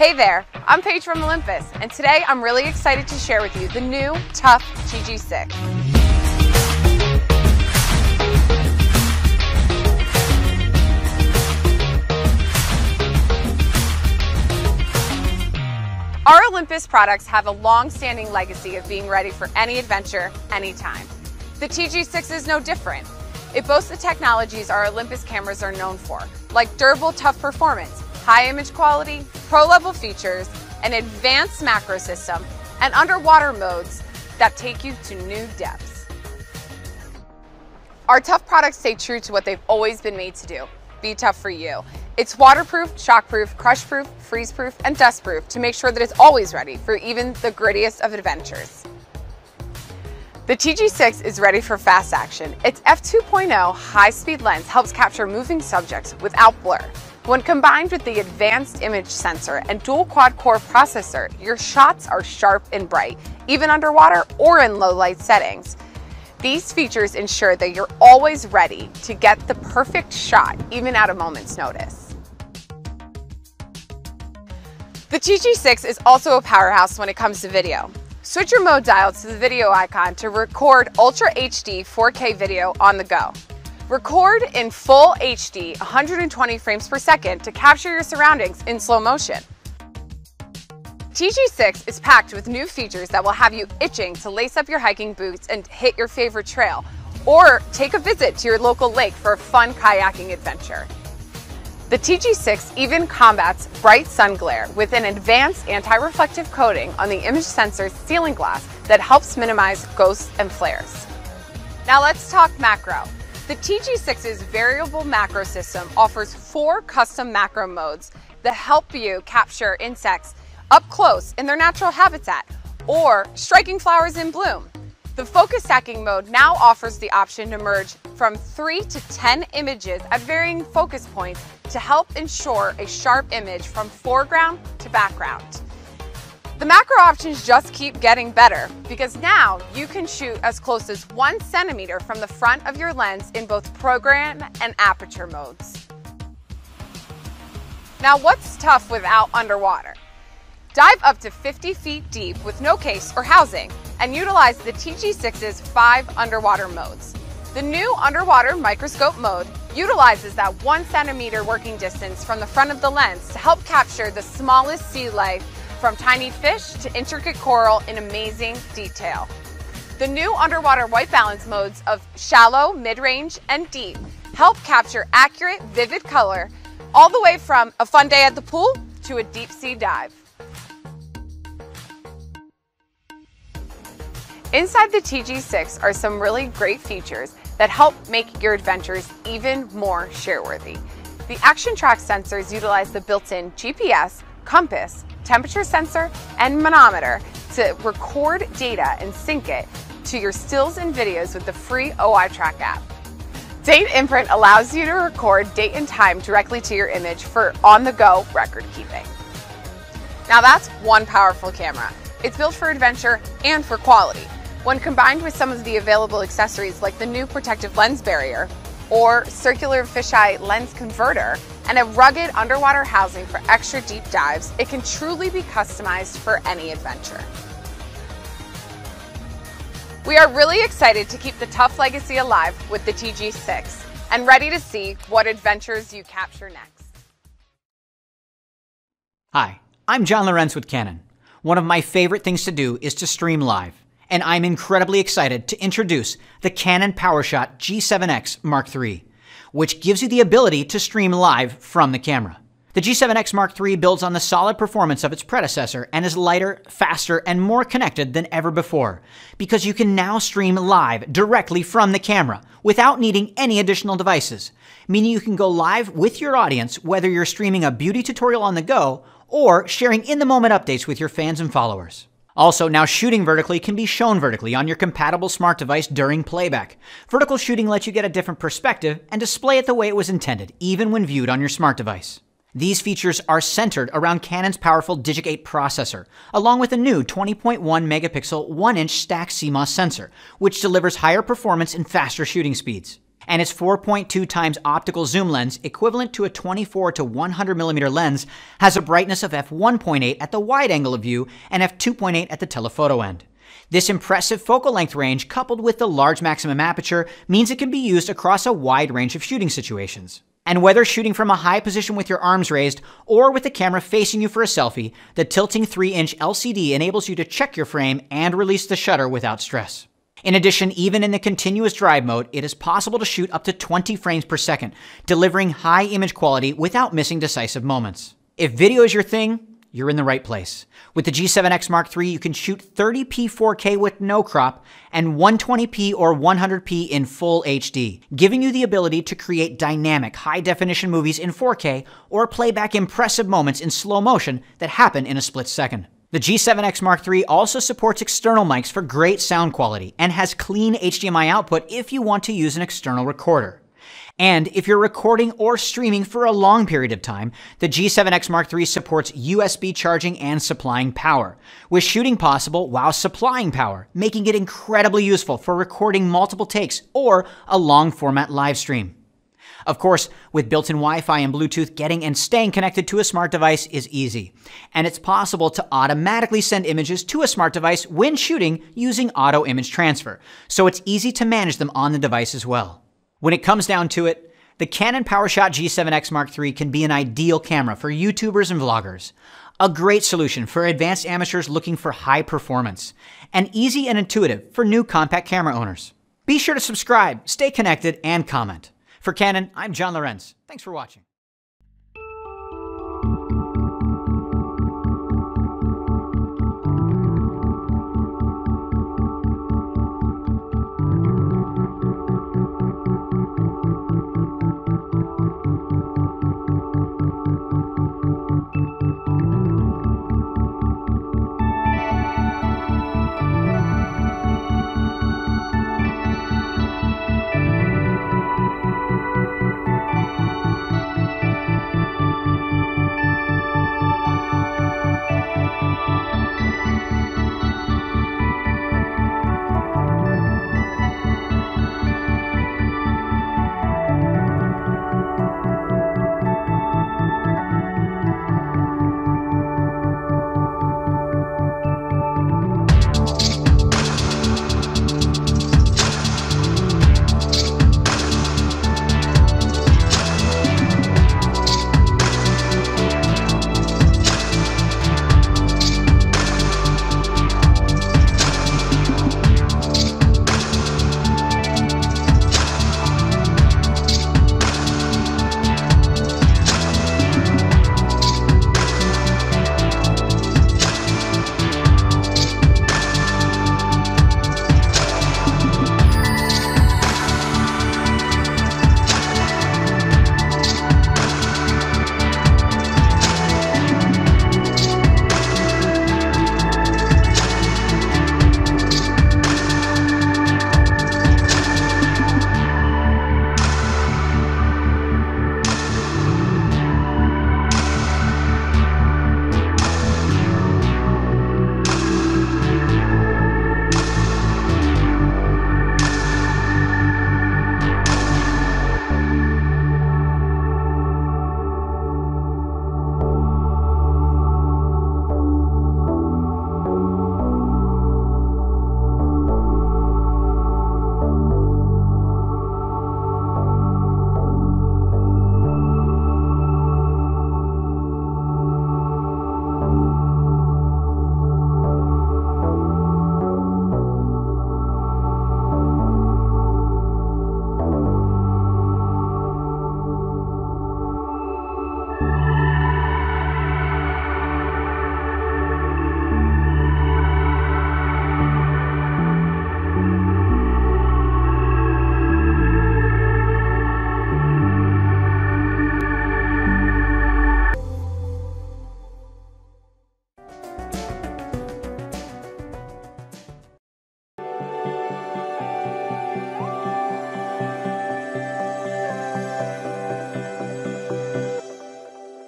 Hey there, I'm Paige from Olympus, and today I'm really excited to share with you the new Tough TG-6. Our Olympus products have a long-standing legacy of being ready for any adventure, anytime. The TG-6 is no different. It boasts the technologies our Olympus cameras are known for, like durable, tough performance, high image quality, pro-level features, an advanced macro system, and underwater modes that take you to new depths. Our tough products stay true to what they've always been made to do, be tough for you. It's waterproof, shockproof, crushproof, freezeproof, and dustproof to make sure that it's always ready for even the grittiest of adventures. The TG-6 is ready for fast action. Its f2.0 high-speed lens helps capture moving subjects without blur. When combined with the advanced image sensor and dual quad-core processor, your shots are sharp and bright, even underwater or in low-light settings. These features ensure that you're always ready to get the perfect shot, even at a moment's notice. The TG-6 is also a powerhouse when it comes to video. Switch your mode dial to the video icon to record Ultra HD 4K video on the go. Record in full HD 120 frames per second to capture your surroundings in slow motion. TG-6 is packed with new features that will have you itching to lace up your hiking boots and hit your favorite trail, or take a visit to your local lake for a fun kayaking adventure. The TG-6 even combats bright sun glare with an advanced anti-reflective coating on the image sensor's ceiling glass that helps minimize ghosts and flares. Now let's talk macro. The TG-6's variable macro system offers 4 custom macro modes that help you capture insects up close in their natural habitat or striking flowers in bloom. The focus stacking mode now offers the option to merge from 3 to 10 images at varying focus points to help ensure a sharp image from foreground to background. The macro options just keep getting better because now you can shoot as close as 1 centimeter from the front of your lens in both program and aperture modes. Now, what's tough without underwater? Dive up to 50 feet deep with no case or housing and utilize the TG-6's 5 underwater modes. The new underwater microscope mode utilizes that 1 centimeter working distance from the front of the lens to help capture the smallest sea life, from tiny fish to intricate coral in amazing detail. The new underwater white balance modes of shallow, mid-range, and deep help capture accurate, vivid color, all the way from a fun day at the pool to a deep sea dive. Inside the TG-6 are some really great features that help make your adventures even more share-worthy. The Action Track sensors utilize the built-in GPS, compass, temperature sensor, and manometer to record data and sync it to your stills and videos with the free OI Track app. Date Imprint allows you to record date and time directly to your image for on-the-go record keeping. Now that's one powerful camera. It's built for adventure and for quality. When combined with some of the available accessories like the new protective lens barrier or circular fisheye lens converter, and a rugged underwater housing for extra deep dives, it can truly be customized for any adventure. We are really excited to keep the tough legacy alive with the TG-6 and ready to see what adventures you capture next. Hi, I'm John Lorenz with Canon. One of my favorite things to do is to stream live, and I'm incredibly excited to introduce the Canon PowerShot G7 X Mark III, which gives you the ability to stream live from the camera. The G7 X Mark III builds on the solid performance of its predecessor and is lighter, faster, and more connected than ever before, because you can now stream live directly from the camera without needing any additional devices, meaning you can go live with your audience whether you're streaming a beauty tutorial on the go or sharing in-the-moment updates with your fans and followers. Also, now shooting vertically can be shown vertically on your compatible smart device during playback. Vertical shooting lets you get a different perspective and display it the way it was intended, even when viewed on your smart device. These features are centered around Canon's powerful DIGIC 8 processor, along with a new 20.1 megapixel 1-inch stacked CMOS sensor, which delivers higher performance and faster shooting speeds. And its 4.2 times optical zoom lens, equivalent to a 24 to 100 millimeter lens, has a brightness of f1.8 at the wide angle of view and f2.8 at the telephoto end. This impressive focal length range, coupled with the large maximum aperture, means it can be used across a wide range of shooting situations. And whether shooting from a high position with your arms raised or with the camera facing you for a selfie, the tilting 3-inch LCD enables you to check your frame and release the shutter without stress. In addition, even in the continuous drive mode, it is possible to shoot up to 20 frames per second, delivering high image quality without missing decisive moments. If video is your thing, you're in the right place. With the G7 X Mark III, you can shoot 30p 4K with no crop and 120p or 100p in full HD, giving you the ability to create dynamic, high-definition movies in 4K or play back impressive moments in slow motion that happen in a split second. The G7 X Mark III also supports external mics for great sound quality and has clean HDMI output if you want to use an external recorder. And if you're recording or streaming for a long period of time, the G7 X Mark III supports USB charging and supplying power, with shooting possible while supplying power, making it incredibly useful for recording multiple takes or a long format live stream. Of course, with built-in Wi-Fi and Bluetooth, getting and staying connected to a smart device is easy. And it's possible to automatically send images to a smart device when shooting using auto image transfer, so it's easy to manage them on the device as well. When it comes down to it, the Canon PowerShot G7 X Mark III can be an ideal camera for YouTubers and vloggers, a great solution for advanced amateurs looking for high performance, and easy and intuitive for new compact camera owners. Be sure to subscribe, stay connected, and comment. For Canon, I'm John Lorenz. Thanks for watching.